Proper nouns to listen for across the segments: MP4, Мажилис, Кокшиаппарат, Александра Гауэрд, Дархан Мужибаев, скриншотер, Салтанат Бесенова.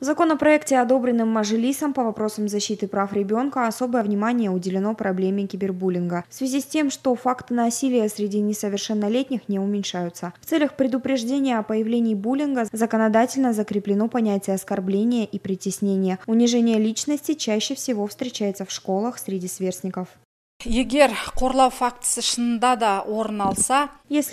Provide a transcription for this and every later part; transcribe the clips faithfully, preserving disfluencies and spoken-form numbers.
В законопроекте, одобренном Мажилисом по вопросам защиты прав ребенка, особое внимание уделено проблеме кибербуллинга в связи с тем, что факты насилия среди несовершеннолетних не уменьшаются. В целях предупреждения о появлении буллинга законодательно закреплено понятие оскорбления и притеснения. Унижение личности чаще всего встречается в школах среди сверстников. Если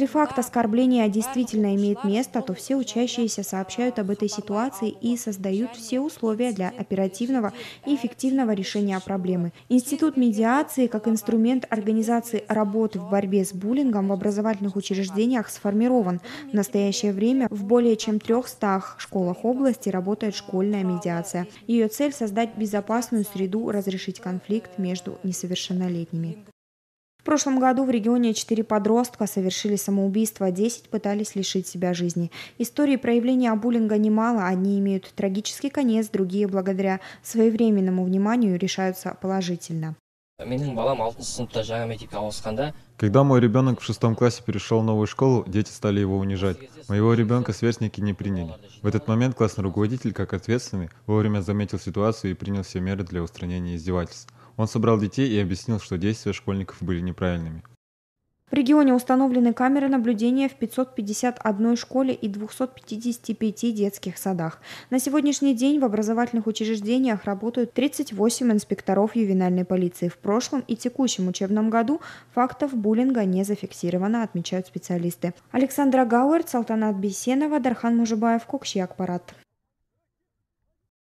факт оскорбления действительно имеет место, то все учащиеся сообщают об этой ситуации и создают все условия для оперативного и эффективного решения проблемы. Институт медиации как инструмент организации работы в борьбе с буллингом в образовательных учреждениях сформирован. В настоящее время в более чем трёхстах школах области работает школьная медиация. Ее цель – создать безопасную среду, разрешить конфликт между несовершеннолетними. В прошлом году в регионе четыре подростка совершили самоубийство, десять пытались лишить себя жизни. Истории проявления буллинга немало, одни имеют трагический конец, другие благодаря своевременному вниманию решаются положительно. Когда мой ребенок в шестом классе перешел в новую школу, дети стали его унижать. Моего ребенка сверстники не приняли. В этот момент классный руководитель, как ответственный, вовремя заметил ситуацию и принял все меры для устранения издевательств. Он собрал детей и объяснил, что действия школьников были неправильными. В регионе установлены камеры наблюдения в пятьсот пятьдесят одной школе и двухстах пятидесяти пяти детских садах. На сегодняшний день в образовательных учреждениях работают тридцать восемь инспекторов ювенальной полиции. В прошлом и текущем учебном году фактов буллинга не зафиксировано, отмечают специалисты. Александра Гауэрд, Салтанат Бесенова, Дархан Мужибаев, Кокшиаппарат.